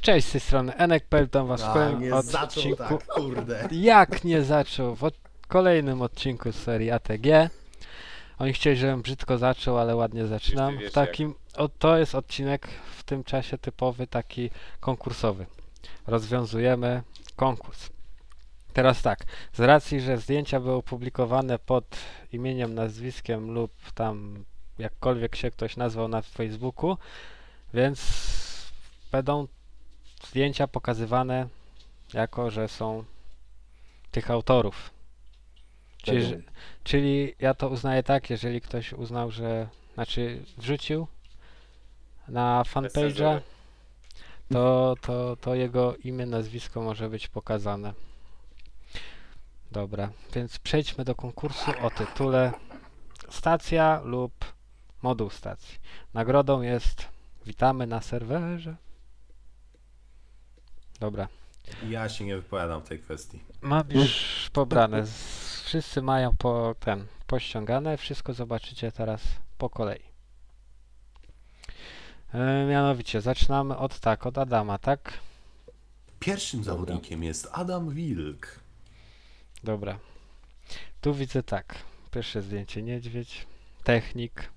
Cześć, z tej strony Ennek.pl, tam was w kolejnym odcinku. Tak, kurde. Jak nie zaczął? W kolejnym odcinku z serii ATG. Oni chcieli, żebym brzydko zaczął, ale ładnie zaczynam. W takim, to jest odcinek w tym czasie typowy, taki konkursowy. Rozwiązujemy konkurs. Teraz tak, z racji, że zdjęcia były opublikowane pod imieniem, nazwiskiem lub tam jakkolwiek się ktoś nazwał na Facebooku, więc będą zdjęcia pokazywane jako, że są tych autorów. Czyli ja to uznaję tak, jeżeli ktoś uznał, że, znaczy wrzucił na fanpage'a, to jego imię, nazwisko może być pokazane. Dobra, więc przejdźmy do konkursu o tytule Stacja lub Moduł Stacji. Nagrodą jest Witamy na serwerze. Dobra. Ja się nie wypowiadam w tej kwestii. Mam już pobrane. Wszyscy mają pościągane. Wszystko zobaczycie teraz po kolei. Mianowicie zaczynamy od Adama, tak? Pierwszym zawodnikiem jest Adam Wilk. Dobra. Tu widzę tak. Pierwsze zdjęcie niedźwiedź. Technik.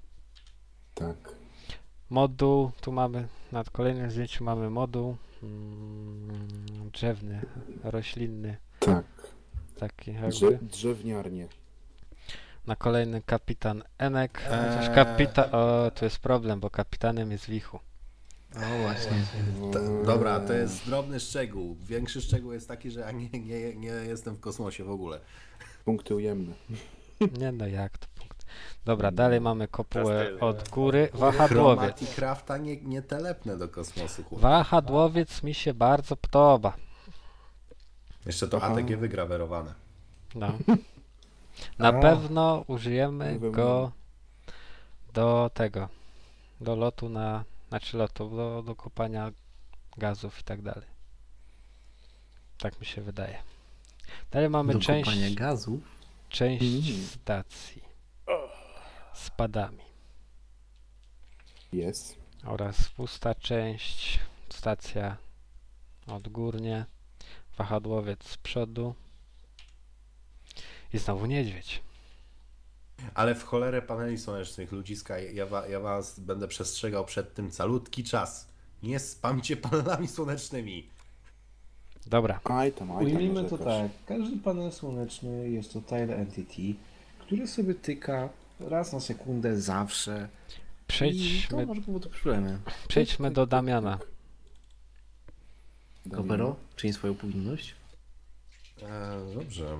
Tak. Moduł. Tu mamy, na kolejnym zdjęciu mamy moduł. Drzewny, roślinny. Tak. Taki jakby. Drzewniarnie. Na kolejny kapitan Ennek. Chociaż o, tu jest problem, bo kapitanem jest Wichu. O właśnie. Dobra, to jest drobny szczegół. Większy szczegół jest taki, że ja nie jestem w kosmosie w ogóle. Punkty ujemne. Nie no, jak to punkt. Dobra, dalej mamy kopułę od góry. Wahadłowiec. Chromaticrafta nie telepnę do kosmosu. Chłopie. Wahadłowiec mi się bardzo podoba. Jeszcze to ATG wygrawerowane. No. Na pewno użyjemy go do tego. Do lotu na... Znaczy lotu, do kopania gazów i tak dalej. Tak mi się wydaje. Dalej mamy część stacji z padami. Jest. Oraz pusta część, stacja odgórnie, wahadłowiec z przodu i znowu niedźwiedź. Ale w cholerę paneli słonecznych, ludziska, ja was będę przestrzegał przed tym calutki czas. Nie spamcie panelami słonecznymi. Dobra. Ujmijmy to tak. Każdy panel słoneczny jest to tile entity, który sobie tyka raz na sekundę zawsze. Przejdźmy, przejdźmy do Damiana. Klopero, czyń swoją powinność. Dobrze.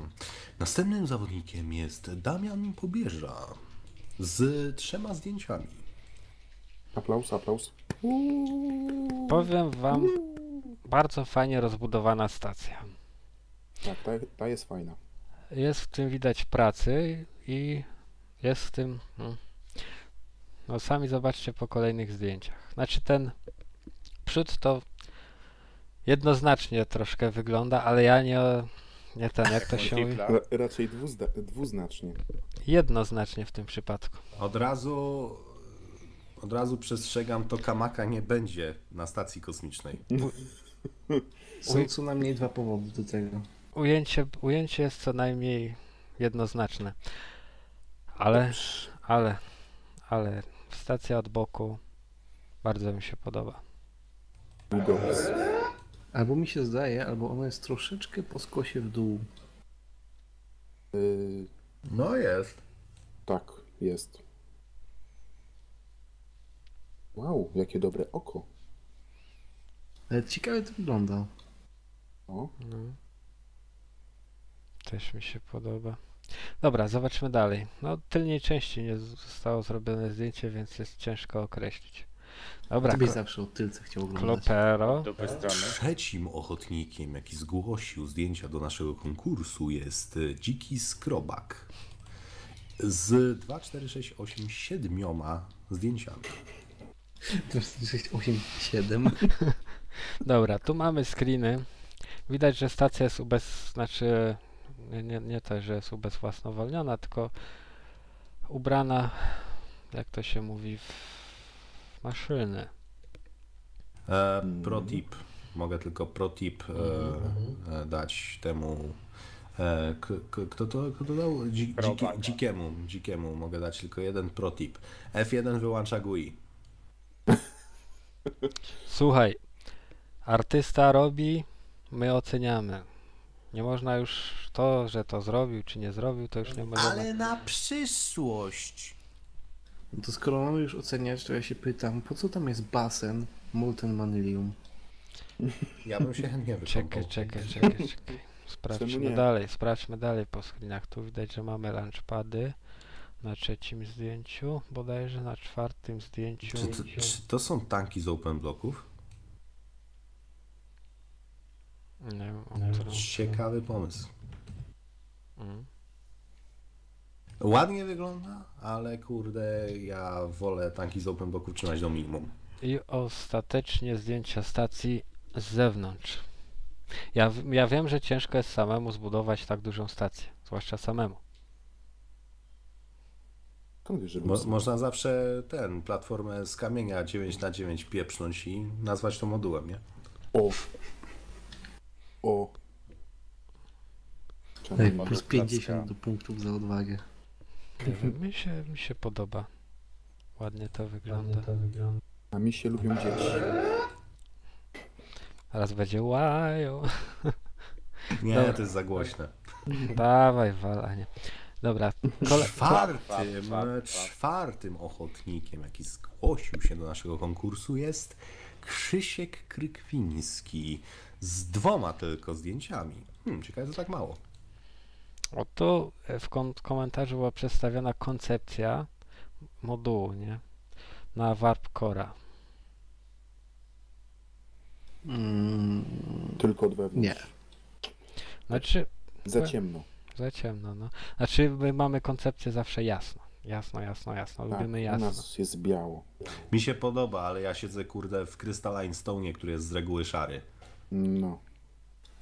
Następnym zawodnikiem jest Damian Pobierza z 3 zdjęciami. Aplauz, aplauz. Powiem wam, bardzo fajnie rozbudowana stacja. Tak, ta jest fajna. Jest w tym widać pracy i jest w tym... No sami zobaczcie po kolejnych zdjęciach. Znaczy ten przód to jednoznacznie troszkę wygląda, ale ja nie ten, jak to się mówi. Raczej dwuznacznie. Jednoznacznie w tym przypadku. Od razu przestrzegam, to kamaka nie będzie na stacji kosmicznej. Są co najmniej 2 powody do tego. Ujęcie jest co najmniej jednoznaczne. Ale stacja od boku bardzo mi się podoba. Albo mi się zdaje, albo ona jest troszeczkę po skosie w dół. No jest. Tak, jest. Wow, jakie dobre oko. Ale ciekawie to wygląda. O. No. Też mi się podoba. Dobra, zobaczmy dalej. No tylnej części nie zostało zrobione zdjęcie, więc jest ciężko określić. Dobra, byś zawsze o tylce chciał oglądać. Klopero. Trzecim ochotnikiem, jaki zgłosił zdjęcia do naszego konkursu, jest Dziki Skrobak z 2, 4, 6, 8, 7 zdjęciami. 2, 4, 6, 8, 7. Dobra, tu mamy screeny. Widać, że stacja jest znaczy nie to, że jest ubezwłasnowolniona, tylko ubrana, jak to się mówi, w maszyny. Protip. Mogę tylko protip dać temu, kto to dał? Dzikiemu mogę dać tylko jeden protip. F1 wyłącza GUI. Słuchaj, artysta robi, my oceniamy. Nie można już to, że to zrobił czy nie zrobił, to już nie można. Ale na przyszłość! No to skoro mamy już oceniać, to ja się pytam, po co tam jest basen Molten Manilium? Ja bym się chętnie wykąpał. Czekaj. Sprawdźmy dalej po screenach. Tu widać, że mamy launchpady na trzecim zdjęciu, bodajże na czwartym zdjęciu. Czy to są tanki z open bloków? Nie, ciekawy pomysł. Ładnie wygląda, ale kurde, ja wolę tanki z open bloków trzymać do minimum. I ostatecznie zdjęcia stacji z zewnątrz. Ja wiem, że ciężko jest samemu zbudować tak dużą stację, zwłaszcza samemu. Można zawsze platformę z kamienia 9×9 pieprznąć i nazwać to modułem, nie? Ej, plus 50 do punktów za odwagę. Mi się podoba. Ładnie to wygląda. A mi się lubią dzieci. Raz będzie łaju. Nie, dobra. To jest za głośne. Dawaj, walanie. Dobra. Czwartym ochotnikiem, jaki zgłosił się do naszego konkursu, jest Krzysiek Krykwiński z 2 tylko zdjęciami. Ciekawe, że tak mało. Oto w komentarzu była przedstawiona koncepcja modułu, nie? Na warp core'a. Tylko od wewnątrz. Nie. Znaczy, za ciemno, no. Znaczy, my mamy koncepcję zawsze jasno. Tak, lubimy jasno. U nas jest biało. Mi się podoba, ale ja siedzę, kurde, w Crystal Stone, który jest z reguły szary. No.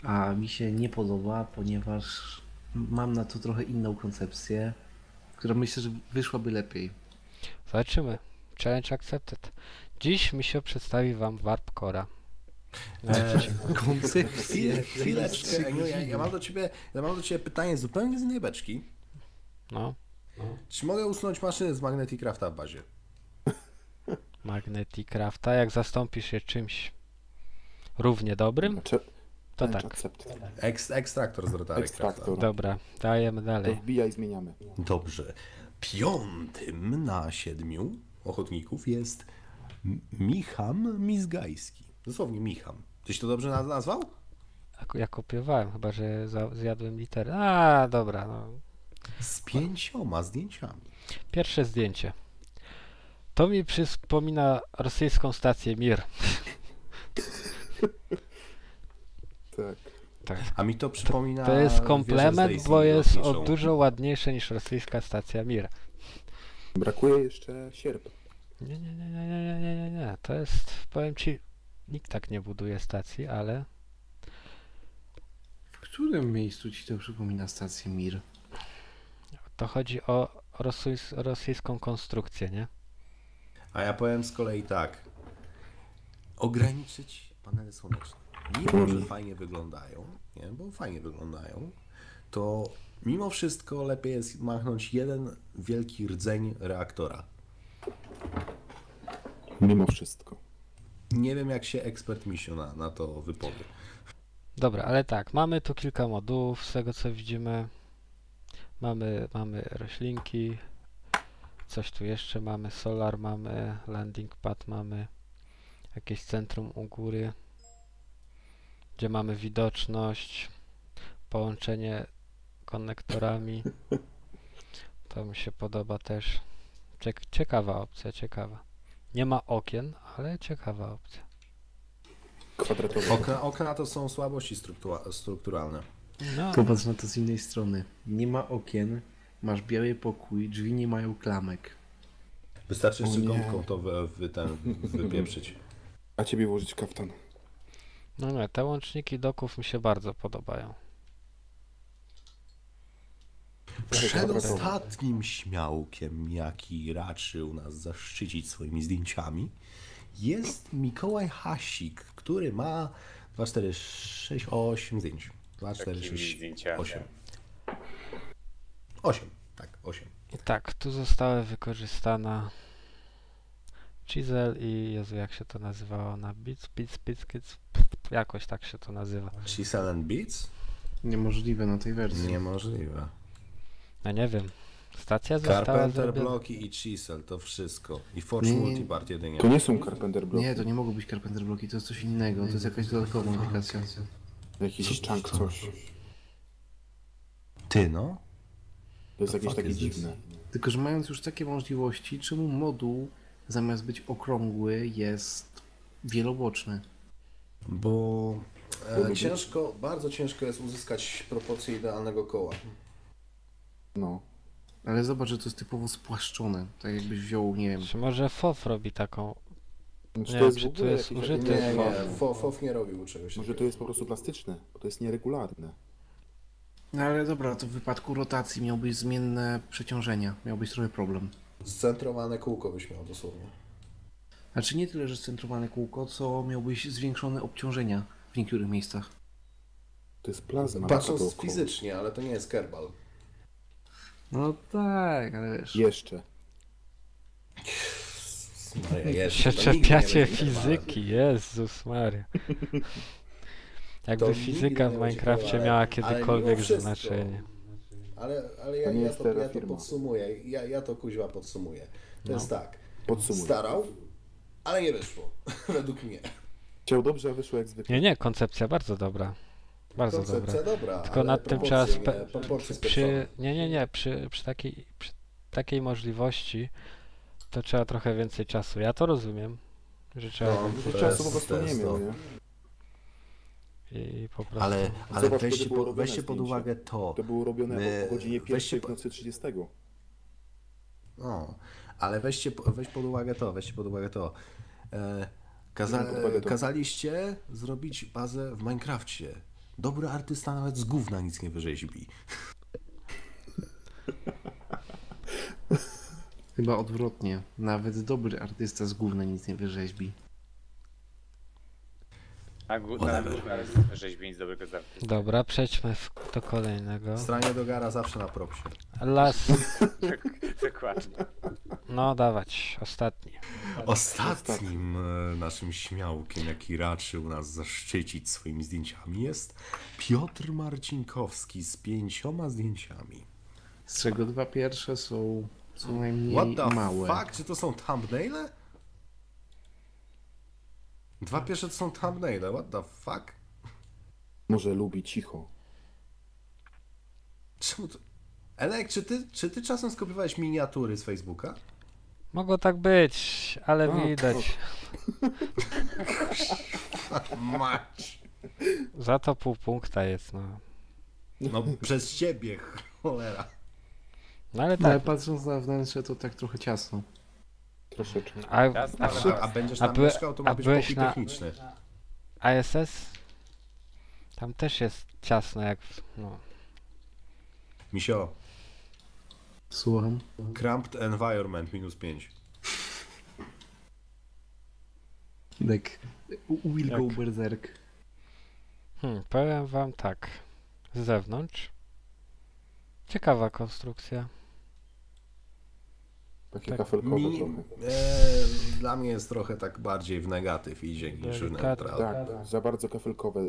A mi się nie podoba, ponieważ mam na to trochę inną koncepcję, która myślę, że wyszłaby lepiej. Zobaczymy. Challenge accepted. Dziś misio przedstawi wam warp core'a. Chwileczkę. Ja mam do ciebie pytanie zupełnie z innej beczki. No. Czy mogę usunąć maszyny z Magnetykrafta w bazie? Magnetykrafta, jak zastąpisz je czymś równie dobrym? To tak. Ekstraktor z rotarek. Dobra, dajemy dalej. Wbija i zmieniamy. Dobrze. 5. na 7 ochotników jest Michał Mizgajski. Dosłownie Michał. Tyś to dobrze nazwał? Ja kopiowałem, chyba że zjadłem literę. A, dobra. No. Z 5 zdjęciami. Pierwsze zdjęcie. To mi przypomina rosyjską stację Mir. Tak. A mi to przypomina... To jest komplement, bo jest dużo ładniejsze niż rosyjska stacja Mir. Brakuje jeszcze sierp. Nie. To jest, powiem ci, nikt tak nie buduje stacji, ale... W którym miejscu ci to przypomina stację Mir? To chodzi o rosyjską konstrukcję, nie? A ja powiem z kolei tak. Ograniczyć panele słoneczne. Mimo, że fajnie wyglądają, nie? Bo fajnie wyglądają, to mimo wszystko lepiej jest machnąć jeden wielki rdzeń reaktora. Mimo wszystko. Nie wiem, jak się ekspert misio na to wypowie. Dobra, ale tak, mamy tu kilka modułów, z tego co widzimy. Mamy roślinki, coś tu jeszcze mamy, solar mamy, landing pad mamy, jakieś centrum u góry, gdzie mamy widoczność, połączenie konektorami. To mi się podoba też. Ciekawa opcja, ciekawa. Nie ma okien, ale ciekawa opcja. Okna to są słabości strukturalne. No. Popatrz na to z innej strony. Nie ma okien, masz biały pokój, drzwi nie mają klamek. Wystarczy jeszcze gąbką to wypieprzyć. A ciebie włożyć kaftan. No nie, te łączniki doków mi się bardzo podobają. Przedostatnim śmiałkiem, jaki raczył nas zaszczycić swoimi zdjęciami, jest Mikołaj Hasik, który ma 2, 4, 6, 8 zdjęć. 2, 4, 6, 8. 8, tak, 8. I tak, tu została wykorzystana Chisel i Jezu, jak się to nazywało na Bits, jakoś tak się to nazywa. Chisel and Bits? Niemożliwe na tej wersji. Niemożliwe. Ja nie wiem. Stacja została Carpenter bloki i Chisel, to wszystko. I Forge Multibart jedynie. To nie są Carpenter bloki. Nie, to nie mogą być Carpenter bloki, to jest coś innego. To jest jakaś dodatkowa aplikacja. Jakiś chunk coś. Ty no? To jest jakieś takie dziwne. Tylko, że mając już takie możliwości, czemu moduł zamiast być okrągły jest wieloboczny? Bo ciężko, bardzo ciężko jest uzyskać proporcje idealnego koła. No. Ale zobacz, że to jest typowo spłaszczone, tak jakbyś wziął, nie wiem... Czy może FOF robi taką... Znaczy, nie to jest wiem, czy to jest użyty nie, FOF nie robił czegoś. Może to jest po prostu plastyczne, bo to jest nieregularne. No ale dobra, to w wypadku rotacji miałbyś zmienne przeciążenia, miałbyś trochę problem. Scentrowane kółko byś miał dosłownie. Znaczy nie tyle, że scentrowane kółko, co miałbyś zwiększone obciążenia w niektórych miejscach. To jest plazma. Patrząc fizycznie, ale to nie jest kerbal. No tak, ale wiesz... Jeszcze. Jeszcze czepiacie fizyki, Jezus Maria. Jakby fizyka w Minecrafcie miała kiedykolwiek znaczenie. Ale ja to podsumuję, ja to kuźwa podsumuję. To jest tak, starał, ale nie wyszło, według mnie. Chciał dobrze, a wyszło jak zwykle. Nie, koncepcja bardzo dobra. Bardzo koncepcja dobra, tylko nad tym trzeba... Przy takiej możliwości to trzeba trochę więcej czasu. Ja to rozumiem, że trzeba więcej czasu po prostu nie miał, nie? I po prostu... Ale weźcie pod uwagę to... To było robione o godzinie 1 w nocy 30. No, ale weźcie pod uwagę to. Kazaliście zrobić bazę w Minecrafcie. Dobry artysta nawet z gówna nic nie wyrzeźbi. Chyba odwrotnie. Nawet dobry artysta z gówna nic nie wyrzeźbi. A gówna wyrzeźbi nic dobrego z artystą. Dobra, przejdźmy do kolejnego. Stranie do gara zawsze na propsie. Las. Dokładnie. No dawać, ostatni. Ostatnim naszym śmiałkiem, jaki raczył nas zaszczycić swoimi zdjęciami, jest Piotr Marcinkowski z 5 zdjęciami. Z czego 2 pierwsze są co najmniej małe. What the fuck? Czy to są thumbnaile? 2 pierwsze to są thumbnaile, what the fuck? Może lubi cicho. Czemu to... Elek, czy ty czasem skopiowałeś miniatury z Facebooka? Mogło tak być, ale widać. Za to pół punkta jest, no. No przez ciebie, cholera. No ale tak. No, ale patrząc na wnętrze, to tak trochę ciasno. Troszeczkę. A będziesz tam mieszkał, to ma być pokój techniczny. ASS? Tam też jest ciasno, jak... No. Misio. Słucham. Cramped environment -5. Tak. Will go berserk. Powiem wam tak. Z zewnątrz. Ciekawa konstrukcja. Takie kafelkowe trochę. Dla mnie jest trochę tak bardziej w negatyw idzie niż w neutral. Tak, za bardzo kafelkowe.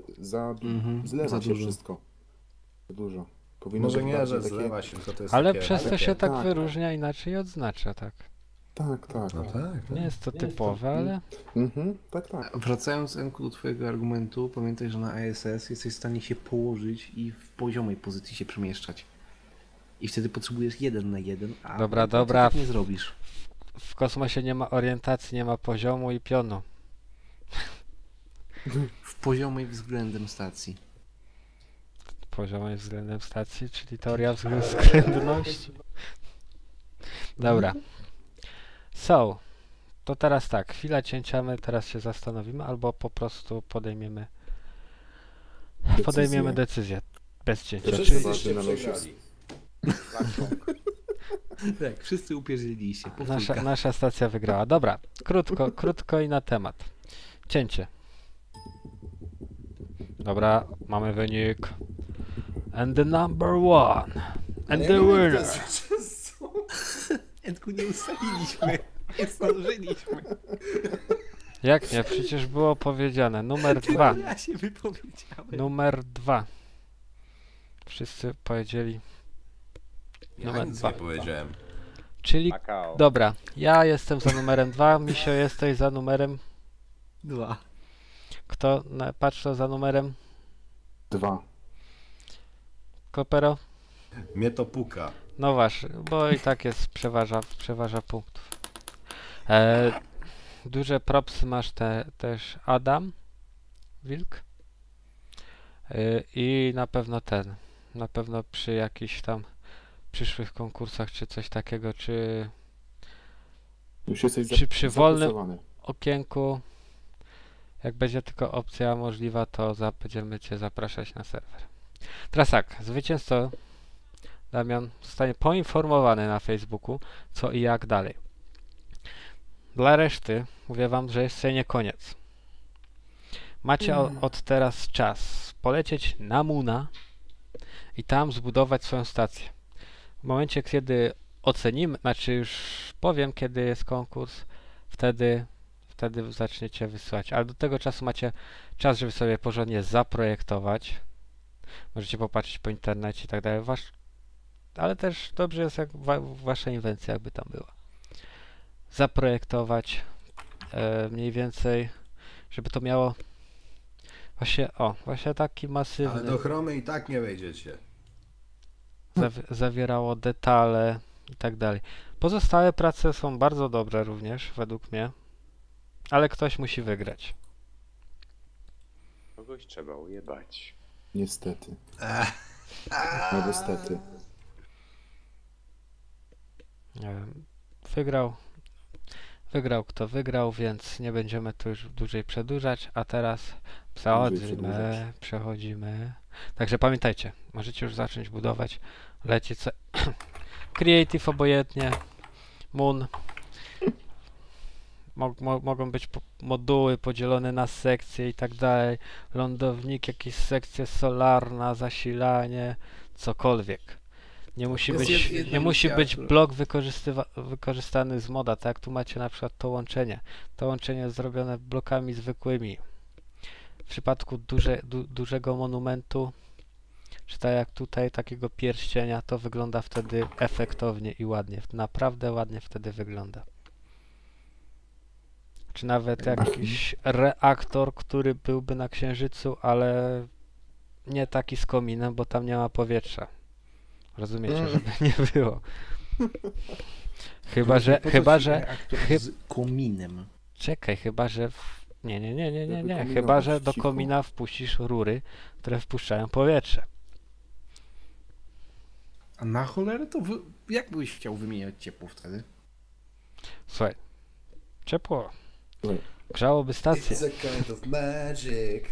Zlewa się wszystko. Za dużo. Powinno może nie, że zlewa się, to jest ale takie, przez to takie... się tak wyróżnia tak. Inaczej i odznacza, tak? Tak. No tak nie jest to typowe, jest to... ale... Tak. Wracając, Enku, do twojego argumentu, pamiętaj, że na ASS jesteś w stanie się położyć i w poziomej pozycji się przemieszczać. I wtedy potrzebujesz 1 na 1, a dobra, tak nie zrobisz. W kosmosie nie ma orientacji, nie ma poziomu i pionu. W poziomej względem stacji. Poziomej względem stacji, czyli teoria względności. Dobra. So, to teraz tak, chwila cięcia, my teraz się zastanowimy, albo po prostu podejmiemy decyzję. Bez cięcia. Tak, wszyscy upierzyli się. Nasza stacja wygrała. Dobra, krótko i na temat. Cięcie. Dobra, mamy wynik. And the number one. And the winner. Endku nie ustaliliśmy. Nie zdążyliśmy. Jak nie? Przecież było powiedziane. Numer dwa. Ja się wypowiedziałem. Numer dwa. Wszyscy powiedzieli. Numer dwa. Ja powiedziałem. Czyli, dobra, ja jestem za numerem 2, Misio jesteś za numerem 2. Kto? Paczlo za numerem 2. Klopero? Mnie to puka. No właśnie, bo i tak jest, przeważa punktów. Duże propsy masz też Adam Wilk. I na pewno ten, na pewno przy jakichś tam przyszłych konkursach, czy coś takiego, czy przy wolnym okienku, jak będzie tylko opcja możliwa, to będziemy Cię zapraszać na serwer. Teraz tak, zwycięzca Damian zostanie poinformowany na Facebooku, co i jak dalej. Dla reszty mówię Wam, że jeszcze nie koniec. Macie od teraz czas polecieć na Muna i tam zbudować swoją stację. W momencie, kiedy ocenimy, znaczy już powiem, kiedy jest konkurs, wtedy zaczniecie wysyłać. Ale do tego czasu macie czas, żeby sobie porządnie zaprojektować. Możecie popatrzeć po internecie i tak dalej. Ale też dobrze jest, jak wasza inwencja jakby tam była. Zaprojektować mniej więcej, żeby to miało właśnie, właśnie taki masywny... Ale do chromy i tak nie wejdziecie. Zawierało detale i tak dalej. Pozostałe prace są bardzo dobre również, według mnie, ale ktoś musi wygrać. Kogoś trzeba ujebać. Niestety. No niestety. Wygrał kto wygrał, więc nie będziemy tu już dłużej przedłużać, a teraz przechodzimy. Także pamiętajcie, możecie już zacząć budować, lecieć Creative obojętnie, Moon. Mogą być moduły podzielone na sekcje i tak dalej, lądownik, jakieś sekcje solarna, zasilanie, cokolwiek. Nie musi być blok wykorzystany z moda, tak? Tu macie na przykład to łączenie. To łączenie jest zrobione blokami zwykłymi. W przypadku dużego monumentu, czy tak jak tutaj, takiego pierścienia, to wygląda wtedy efektownie i ładnie. Naprawdę ładnie wtedy wygląda. Czy nawet jakiś reaktor, który byłby na Księżycu, ale nie taki z kominem, bo tam nie ma powietrza. Rozumiecie, żeby nie było. Z kominem. Czekaj, chyba że... Nie. Chyba że do komina wpuścisz rury, które wpuszczają powietrze. A na cholerę to jak byś chciał wymieniać ciepło wtedy? Słuchaj, ciepło grzałoby stację. It's a kind of magic.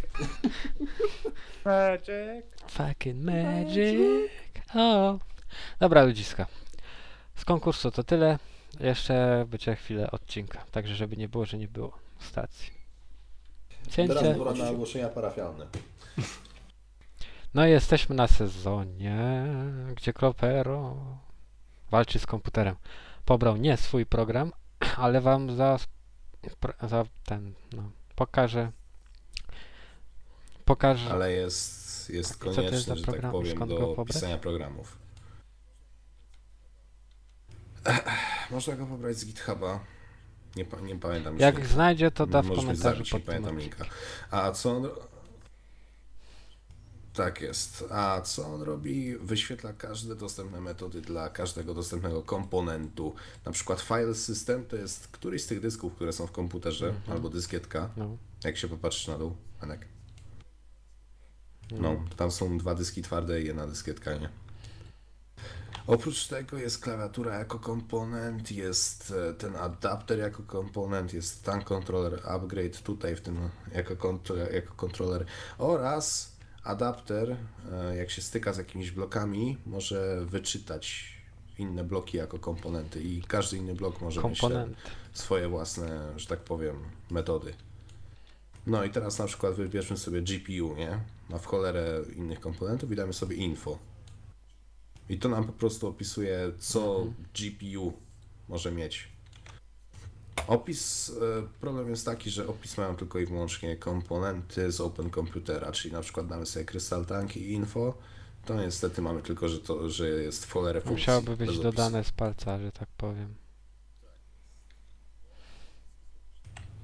Magic. Fucking magic. Dobra ludziska. Z konkursu to tyle. Jeszcze będzie chwilę odcinka. Także żeby nie było, że nie było stacji. Cięcie. Teraz pora na ogłoszenia parafialne. No i jesteśmy na sezonie, gdzie Klopero walczy z komputerem. Pobrał nie swój program, ale wam pokażę. Ale jest konieczne, że tak powiem, do pisania programów. Można go pobrać z GitHuba. Nie pamiętam. Jak znajdzie, to da w komentarzu pod pamiętam linka. A co on... Tak jest. A co on robi? Wyświetla każde dostępne metody dla każdego dostępnego komponentu. Na przykład file system to jest któryś z tych dysków, które są w komputerze, albo dyskietka. No. Jak się popatrzysz na dół, Enek. No, tam są dwa dyski twarde i jedna dyskietka, nie? Oprócz tego jest klawiatura jako komponent, jest ten adapter jako komponent, jest Tank Controller Upgrade tutaj w tym jako kontroler oraz adapter, jak się styka z jakimiś blokami, może wyczytać inne bloki jako komponenty i każdy inny blok może mieć swoje własne, że tak powiem, metody. No i teraz na przykład wybierzmy sobie GPU, nie? A w cholerę innych komponentów i damy sobie info. I to nam po prostu opisuje, co GPU może mieć. Opis, problem jest taki, że opis mają tylko i wyłącznie komponenty z Open Computera, czyli na przykład damy sobie Crystal Tanki i info, to niestety mamy tylko, że to, że jest w cholerę funkcji. Musiałoby być dodane z palca, że tak powiem.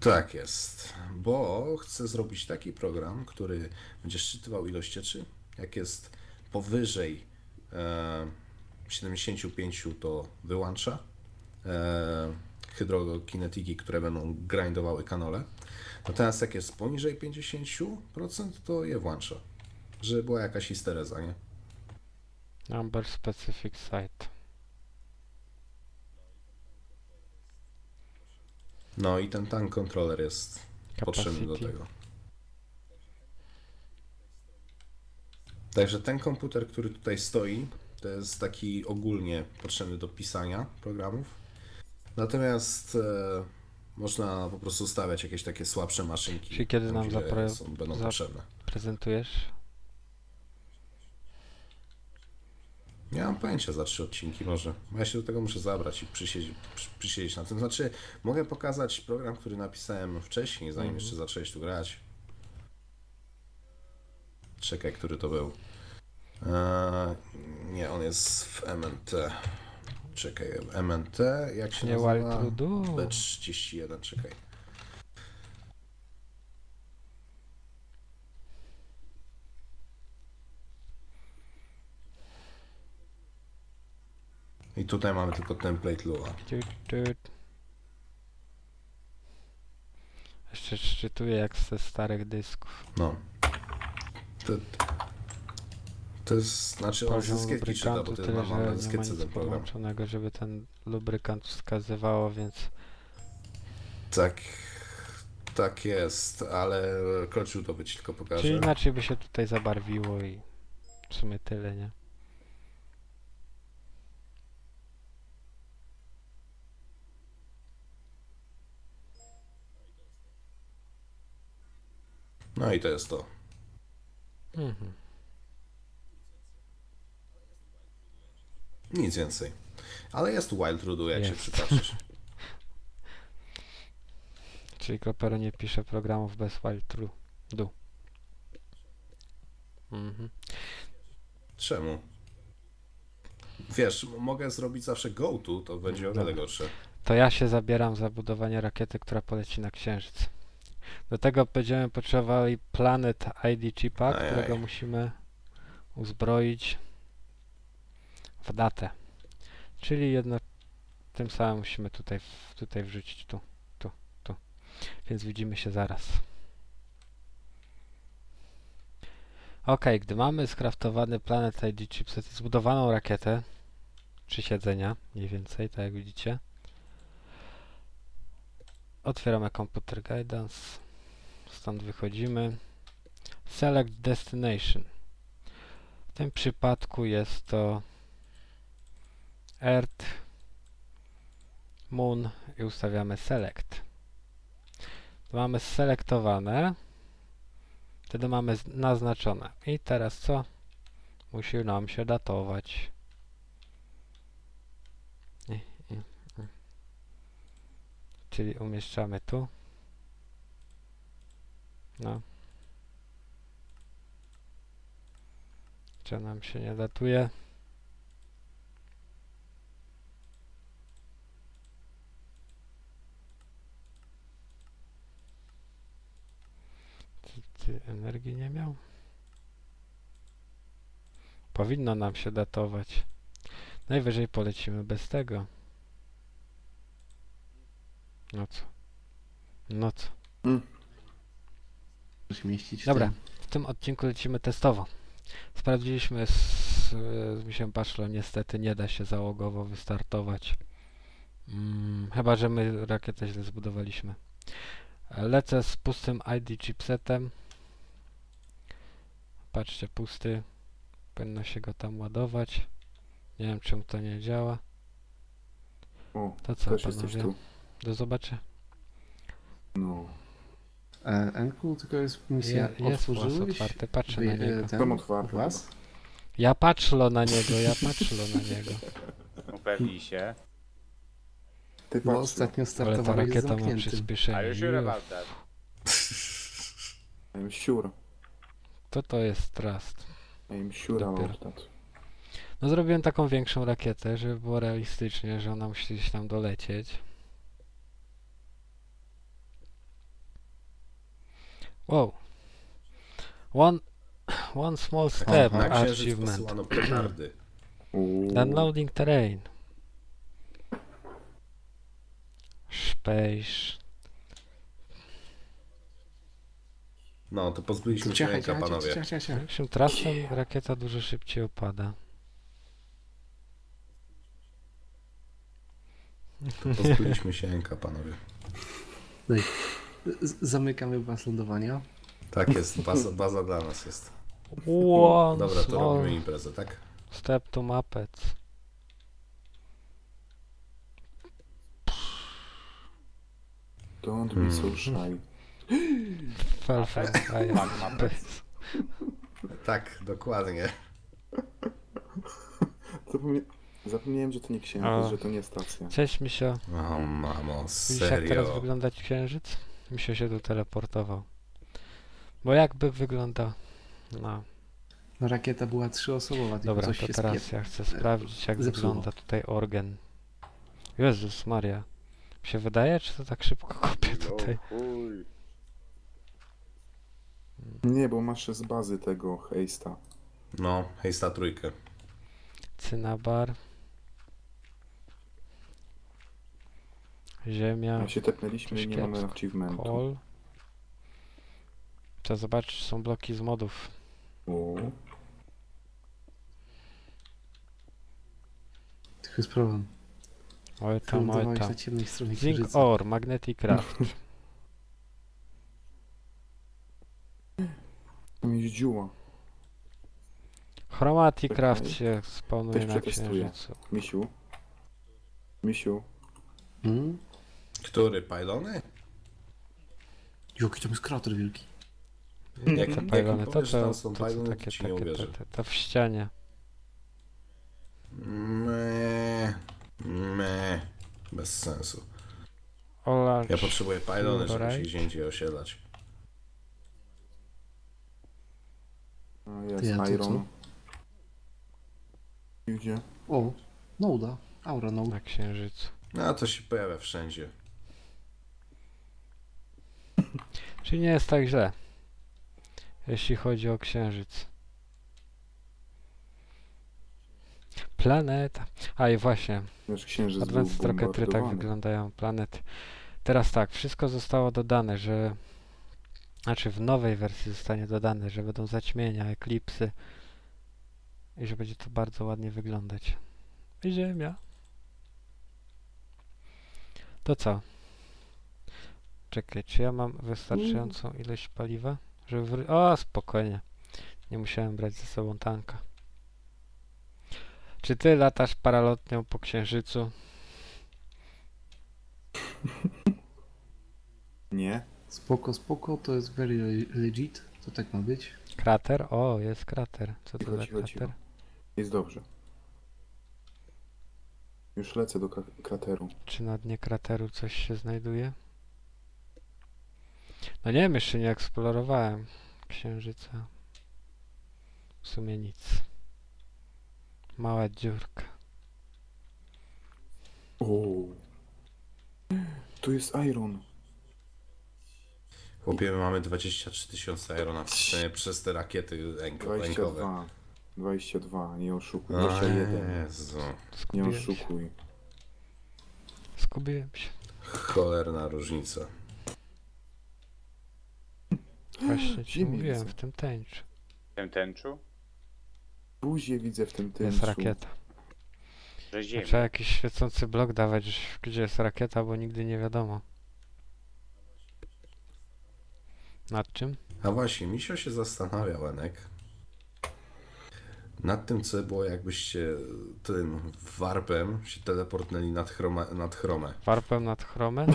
Tak jest, bo chcę zrobić taki program, który będzie szczytywał ilość rzeczy, jak jest powyżej 75, to wyłącza hydrokinetyki, które będą grindowały kanole. Natomiast jak jest poniżej 50%, to je włącza, żeby była jakaś histereza, nie? Number specific site. No i ten tank controller jest potrzebny do tego. Także ten komputer, który tutaj stoi, to jest taki ogólnie potrzebny do pisania programów. Natomiast można po prostu stawiać jakieś takie słabsze maszynki. Czyli kiedy nam będą potrzebne. Prezentujesz? Nie mam pojęcia, za 3 odcinki może. Ja się do tego muszę zabrać i przysiedzieć na tym. Znaczy, mogę pokazać program, który napisałem wcześniej, zanim jeszcze zacząłeś tu grać. Czekaj, który to był. Nie, on jest w MNT. Czekaj, MNT, jak się nazywa? B31, czekaj. I tutaj mamy tylko template Lua. Jeszcze szczytuję jak ze starych dysków. No. To jest, znaczy on wszystkie czyta, bo tyle, mam na dyskietce ten program. Żeby ten lubrykant wskazywało, więc... Tak, tak jest, ale kluczu to być tylko pokażę. Czyli inaczej by się tutaj zabarwiło i w sumie tyle, nie? No i to jest to. Nic więcej. Ale jest Wild Rudu, jak się przypatrzysz. Czyli klopero nie pisze programów bez Wild Rudu. Czemu? Wiesz, mogę zrobić zawsze go to, to będzie o wiele gorsze. To ja się zabieram za budowanie rakiety, która poleci na Księżyc. Do tego będziemy potrzebowali Planet ID chipa, którego musimy uzbroić w datę. Czyli jednak tym samym musimy tutaj wrzucić tu. Więc widzimy się zaraz. Ok, gdy mamy skraftowany Planet ID chipset i zbudowaną rakietę, 3 siedzenia mniej więcej, tak jak widzicie. Otwieramy Computer Guidance, stąd wychodzimy. Select Destination. W tym przypadku jest to Earth, Moon i ustawiamy Select. Mamy selektowane, wtedy mamy naznaczone. I teraz co? Musi nam się datować. Czyli umieszczamy tu. No. Czy nam się nie datuje? Czy energii nie miał? Powinno nam się datować. Najwyżej polecimy bez tego. No co? Dobra, w tym odcinku lecimy testowo. Sprawdziliśmy z misiem paczlo, niestety nie da się załogowo wystartować. Chyba, że my rakietę źle zbudowaliśmy. Lecę z pustym ID chipsetem. Patrzcie, pusty. Powinno się go tam ładować. Nie wiem, czemu to nie działa. To co, panowie? Do zobaczenia. No. Enku, tylko jest misja otworzyłeś? Otwarte, patrzę na niego. Ten, otwarte. Ja patrzę na niego, Upewnij się. Ty bo ostatnio startowałeś z zamkniętym. Are you sure about that? I'm sure. To jest trust. I'm sure about that. No zrobiłem taką większą rakietę, żeby było realistycznie, że ona musi gdzieś tam dolecieć. Wow. One small step achievement. Downloading terrain. Space. No to pozbyliśmy się ręka, panowie. Większym trasem rakieta dużo szybciej opada. To pozbyliśmy się ręka, panowie. Zamykamy baz lądowania. Tak jest, baza dla nas jest. Dobra, to robimy imprezę, tak? Step to mapet. Don't be so shy. Perfect. Tak, dokładnie. Zapomniałem, że to nie księżyc, że to nie stacja. Cześć, misio. O mamo, serio. Widzisz, jak teraz wygląda księżyc? Misio się tu teleportował. Bo jakby wygląda... No. No rakieta była trzyosobowa. Dobra, coś to teraz ja chcę sprawdzić, jak wygląda tutaj organ. Jezus Maria. Mi się wydaje, czy to tak szybko kopię tutaj? Nie, bo masz z bazy tego hejsta. No, hejsta trójkę. Cynabar. Ziemia. My się tepnęliśmy i nie mamy achievementu. Kol. Trzeba zobaczyć, są bloki z modów. Tylko jest problem. Oj tam, oj tam. Zinc ore, Magnetic Craft. Tam jest dziura. Chromaticraft się spawnuje na księżycu. Misiu? Misiu? Który? Pylony? Jaki tam jest krater wielki. Jak te pylony? To są takie w ścianie. Bez sensu. Ja potrzebuję pylony, żeby się gdzie indziej osiedlać. Jest iron. Gdzie? O, Nouda. Aura Nouda. Na księżycu. No to się pojawia wszędzie. Czyli nie jest tak źle, jeśli chodzi o księżyc. Planeta. A i właśnie. Advanced Rocketry tak wyglądają. Planety. Teraz tak, wszystko zostało dodane, że... Znaczy w nowej wersji zostanie dodane, że będą zaćmienia, eklipsy. I że będzie to bardzo ładnie wyglądać. Ziemia. To co? Czekaj, czy ja mam wystarczającą ilość paliwa? Żeby... O, spokojnie. Nie musiałem brać ze sobą tanka. Czy ty latasz paralotnią po księżycu? Nie. Spoko, spoko, to jest very legit. To tak ma być. Krater? O, jest krater. Co to za krater? Jest dobrze. Już lecę do krateru. Czy na dnie krateru coś się znajduje? No nie wiem, jeszcze nie eksplorowałem księżyca. W sumie nic. Mała dziurka. O, tu jest iron. Chłopie, mamy 23 000 irona w systemie przez te rakiety rękowe. 22, nie oszukuj. No, Jezu. Nie oszukuj. Skubiłem się. Cholerna różnica. Właśnie ci mówiłem, w tym tęczu. W tym tęczu? Buzię widzę w tym tęczu. Jest rakieta. Trzeba jakiś świecący blok dawać, gdzie jest rakieta, bo nigdy nie wiadomo. Nad czym? A właśnie, misio się zastanawiał, Enek. Nad tym, co było, jakbyście tym warpem się teleportnęli nad chromę. Warpem nad chromę?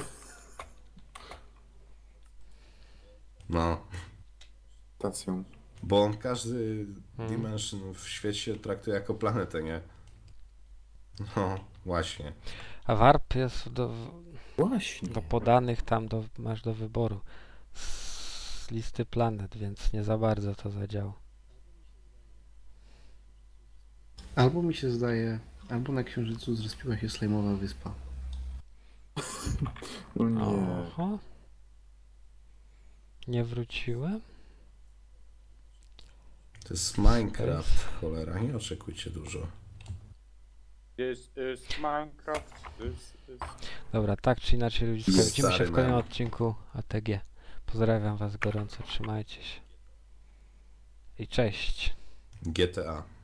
No. Stacją. Bo on każdy dimension w świecie traktuje jako planetę, nie? No, właśnie. A warp jest do podanych tam, masz do wyboru z listy planet, więc nie za bardzo to zadziała. Albo mi się zdaje, albo na Księżycu zrespiła się slajmowa wyspa. No nie. Oho. Nie wróciłem? To jest Minecraft, cholera, nie oczekujcie dużo. Jest Minecraft, jest... Dobra, tak czy inaczej ludziska, widzimy się w kolejnym odcinku ATG. Pozdrawiam was gorąco, trzymajcie się. I cześć. GTA.